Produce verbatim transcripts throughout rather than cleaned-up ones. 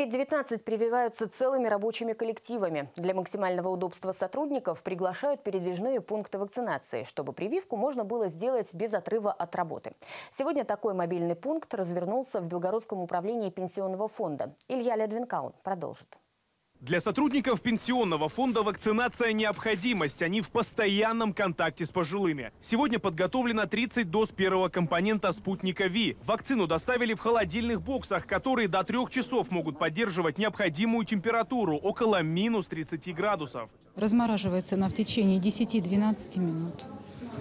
ковид девятнадцать прививаются целыми рабочими коллективами. Для максимального удобства сотрудников приглашают передвижные пункты вакцинации, чтобы прививку можно было сделать без отрыва от работы. Сегодня такой мобильный пункт развернулся в Белгородском управлении пенсионного фонда. Илья Лядвин-Каун продолжит. Для сотрудников пенсионного фонда вакцинация – необходимость. Они в постоянном контакте с пожилыми. Сегодня подготовлено тридцать доз первого компонента «Спутника V». Вакцину доставили в холодильных боксах, которые до трех часов могут поддерживать необходимую температуру – около минус тридцати градусов. Размораживается она в течение десяти-двенадцати минут.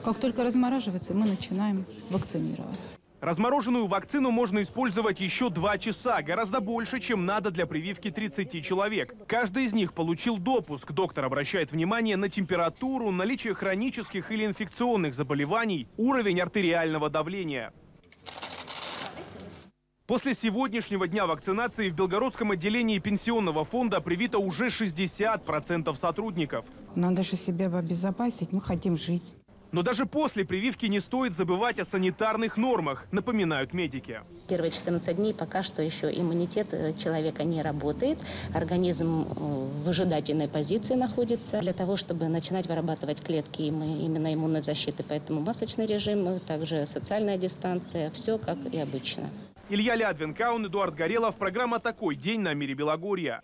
Как только размораживается, мы начинаем вакцинировать. Размороженную вакцину можно использовать еще два часа, гораздо больше, чем надо для прививки тридцати человек. Каждый из них получил допуск. Доктор обращает внимание на температуру, наличие хронических или инфекционных заболеваний, уровень артериального давления. После сегодняшнего дня вакцинации в Белгородском отделении пенсионного фонда привито уже шестьдесят процентов сотрудников. Надо же себя обезопасить, мы хотим жить. Но даже после прививки не стоит забывать о санитарных нормах, напоминают медики. Первые четырнадцать дней пока что еще иммунитет человека не работает. Организм в выжидательной позиции находится. Для того, чтобы начинать вырабатывать клетки именно иммунной защиты, поэтому масочный режим, также социальная дистанция, все как и обычно. Илья Лядвин-Каун, Эдуард Горелов. Программа «Такой день» на Мире Белогорья.